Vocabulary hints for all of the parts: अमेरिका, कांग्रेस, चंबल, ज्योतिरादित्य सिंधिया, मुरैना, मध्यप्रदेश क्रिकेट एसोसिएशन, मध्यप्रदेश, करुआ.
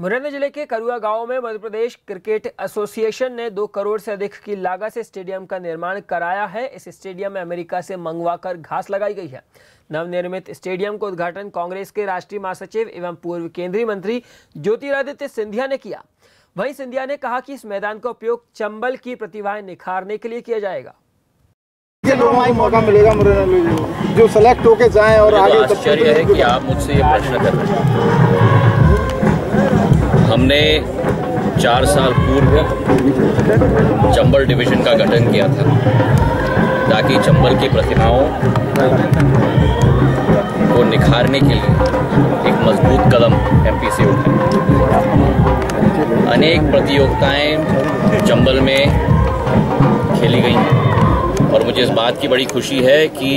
मुरैना जिले के करुआ गांव में मध्यप्रदेश क्रिकेट एसोसिएशन ने 2 करोड़ से अधिक की लागत से स्टेडियम का निर्माण कराया है। इस स्टेडियम में अमेरिका से मंगवाकर घास लगाई गई है। नवनिर्मित स्टेडियम को उद्घाटन कांग्रेस के राष्ट्रीय महासचिव एवं पूर्व केंद्रीय मंत्री ज्योतिरादित्य सिंधिया ने किया। वहीं सिंधिया ने कहा कि इस मैदान का उपयोग चंबल की प्रतिभाएं निखारने के लिए किया जाएगा। मौका मिलेगा मुरैना में जो सेलेक्ट होके जाए। और आश्चर्य है कि आप मुझसे ये प्रश्न कर रहे हैं। हमने 4 साल पूर्व चंबल डिवीज़न का गठन किया था ताकि चंबल की प्रतिभाओं को निखारने के लिए एक मजबूत कदम एमपीसी उठाए। अनेक प्रतियोगिताएं चंबल में खेली गई हैं और मुझे इस बात की बड़ी खुशी है कि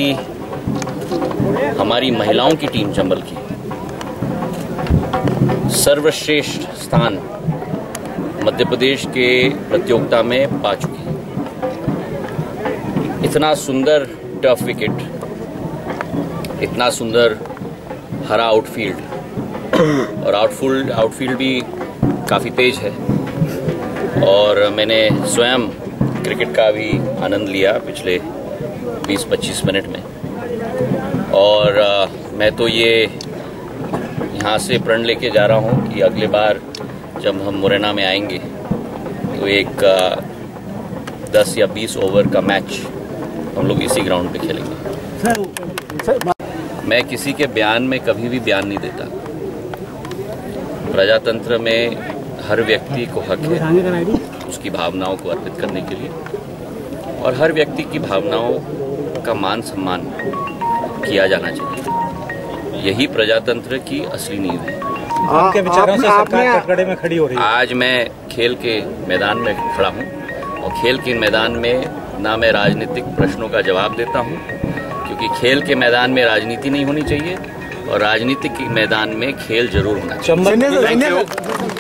हमारी महिलाओं की टीम चंबल की सर्वश्रेष्ठ स्थान मध्य प्रदेश के प्रतियोगिता में पा चुकी है। इतना सुंदर टफ विकेट, इतना सुंदर हरा आउटफील्ड और आउटफील्ड भी काफ़ी तेज है। और मैंने स्वयं क्रिकेट का भी आनंद लिया पिछले 20-25 मिनट में। और मैं तो ये यहाँ से प्रण लेके जा रहा हूँ कि अगले बार जब हम मुरैना में आएंगे तो एक 10 या 20 ओवर का मैच हम लोग इसी ग्राउंड पे खेलेंगे। मैं किसी के बयान में कभी भी बयान नहीं देता। प्रजातंत्र में हर व्यक्ति को हक है उसकी भावनाओं को अर्पित करने के लिए और हर व्यक्ति की भावनाओं का मान सम्मान किया जाना चाहिए। यही प्रजातंत्र की असली नींव है। आपके विचारों से सरकार कटघरे में खड़ी हो रही है। आज मैं खेल के मैदान में खड़ा हूँ और खेल के मैदान में ना मैं राजनीतिक प्रश्नों का जवाब देता हूँ, क्योंकि खेल के मैदान में राजनीति नहीं होनी चाहिए और राजनीति के मैदान में खेल जरूर होना चाहिए।